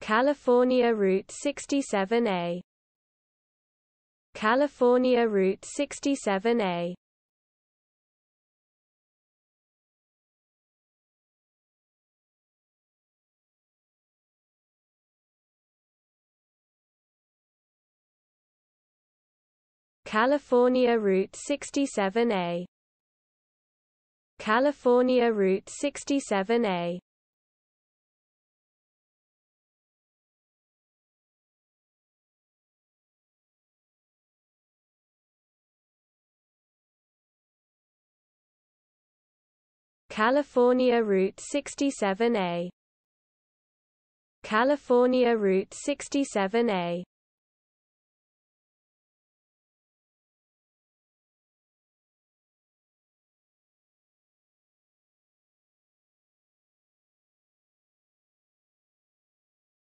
California Route 67a. California Route 67a. California Route 67a. California Route 67a. California Route 67a. California Route 67a.